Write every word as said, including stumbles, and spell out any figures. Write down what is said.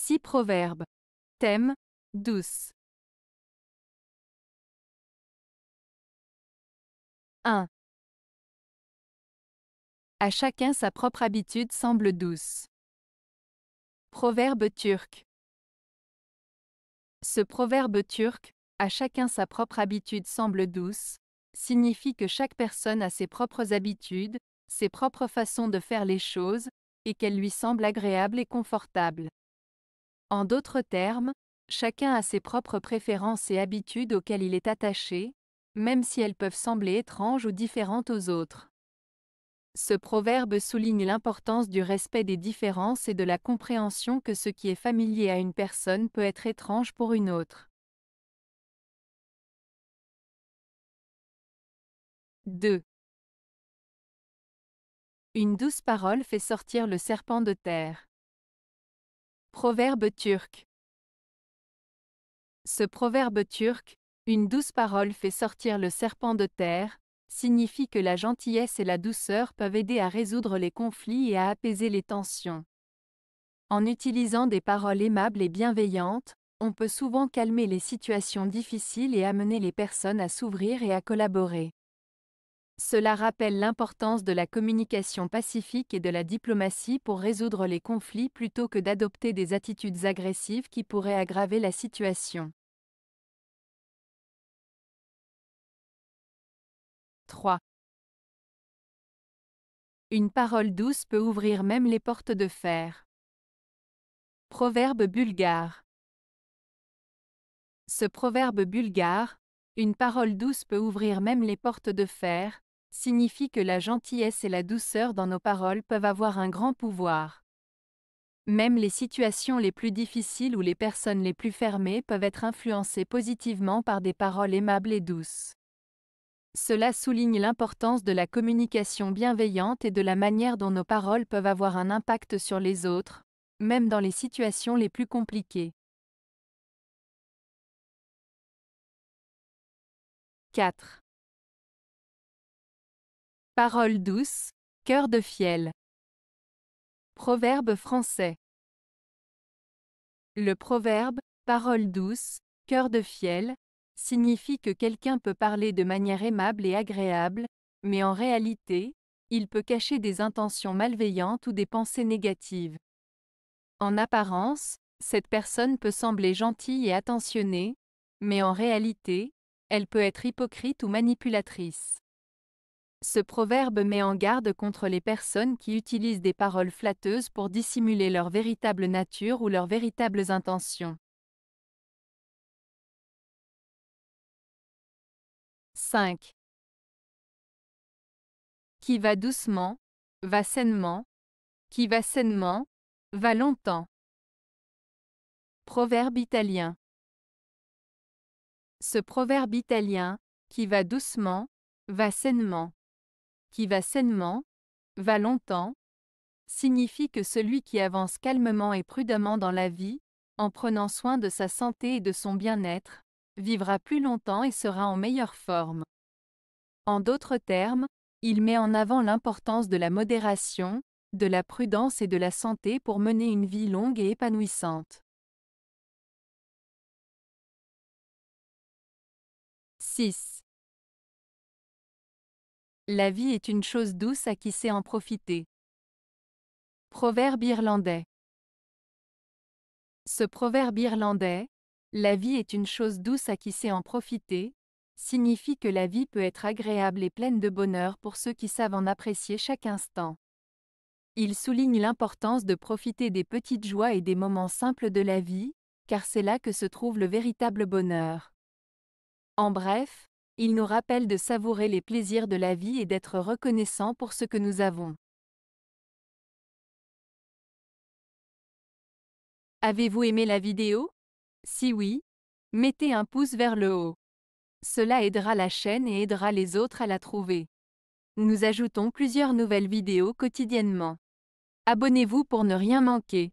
Six proverbes. Thème douce. un. À chacun sa propre habitude semble douce. Proverbe turc. Ce proverbe turc, à chacun sa propre habitude semble douce, signifie que chaque personne a ses propres habitudes, ses propres façons de faire les choses, et qu'elles lui semblent agréables et confortables. En d'autres termes, chacun a ses propres préférences et habitudes auxquelles il est attaché, même si elles peuvent sembler étranges ou différentes aux autres. Ce proverbe souligne l'importance du respect des différences et de la compréhension que ce qui est familier à une personne peut être étrange pour une autre. deux. Une douce parole fait sortir le serpent de terre. Proverbe turc. Ce proverbe turc, une douce parole fait sortir le serpent de terre, signifie que la gentillesse et la douceur peuvent aider à résoudre les conflits et à apaiser les tensions. En utilisant des paroles aimables et bienveillantes, on peut souvent calmer les situations difficiles et amener les personnes à s'ouvrir et à collaborer. Cela rappelle l'importance de la communication pacifique et de la diplomatie pour résoudre les conflits plutôt que d'adopter des attitudes agressives qui pourraient aggraver la situation. trois. Une parole douce peut ouvrir même les portes de fer. Proverbe bulgare. Ce proverbe bulgare, une parole douce peut ouvrir même les portes de fer, signifie que la gentillesse et la douceur dans nos paroles peuvent avoir un grand pouvoir. Même les situations les plus difficiles ou les personnes les plus fermées peuvent être influencées positivement par des paroles aimables et douces. Cela souligne l'importance de la communication bienveillante et de la manière dont nos paroles peuvent avoir un impact sur les autres, même dans les situations les plus compliquées. quatre. Parole douce, cœur de fiel. Proverbe français. Le proverbe « parole douce, cœur de fiel » signifie que quelqu'un peut parler de manière aimable et agréable, mais en réalité, il peut cacher des intentions malveillantes ou des pensées négatives. En apparence, cette personne peut sembler gentille et attentionnée, mais en réalité, elle peut être hypocrite ou manipulatrice. Ce proverbe met en garde contre les personnes qui utilisent des paroles flatteuses pour dissimuler leur véritable nature ou leurs véritables intentions. cinq. Qui va doucement, va sainement. Qui va sainement, va longtemps. Proverbe italien. Ce proverbe italien, qui va doucement, va sainement. Qui va sainement, va longtemps, signifie que celui qui avance calmement et prudemment dans la vie, en prenant soin de sa santé et de son bien-être, vivra plus longtemps et sera en meilleure forme. En d'autres termes, il met en avant l'importance de la modération, de la prudence et de la santé pour mener une vie longue et épanouissante. six. La vie est une chose douce à qui sait en profiter. Proverbe irlandais. Ce proverbe irlandais, la vie est une chose douce à qui sait en profiter, signifie que la vie peut être agréable et pleine de bonheur pour ceux qui savent en apprécier chaque instant. Il souligne l'importance de profiter des petites joies et des moments simples de la vie, car c'est là que se trouve le véritable bonheur. En bref, il nous rappelle de savourer les plaisirs de la vie et d'être reconnaissant pour ce que nous avons. Avez-vous aimé la vidéo? Si oui, mettez un pouce vers le haut. Cela aidera la chaîne et aidera les autres à la trouver. Nous ajoutons plusieurs nouvelles vidéos quotidiennement. Abonnez-vous pour ne rien manquer.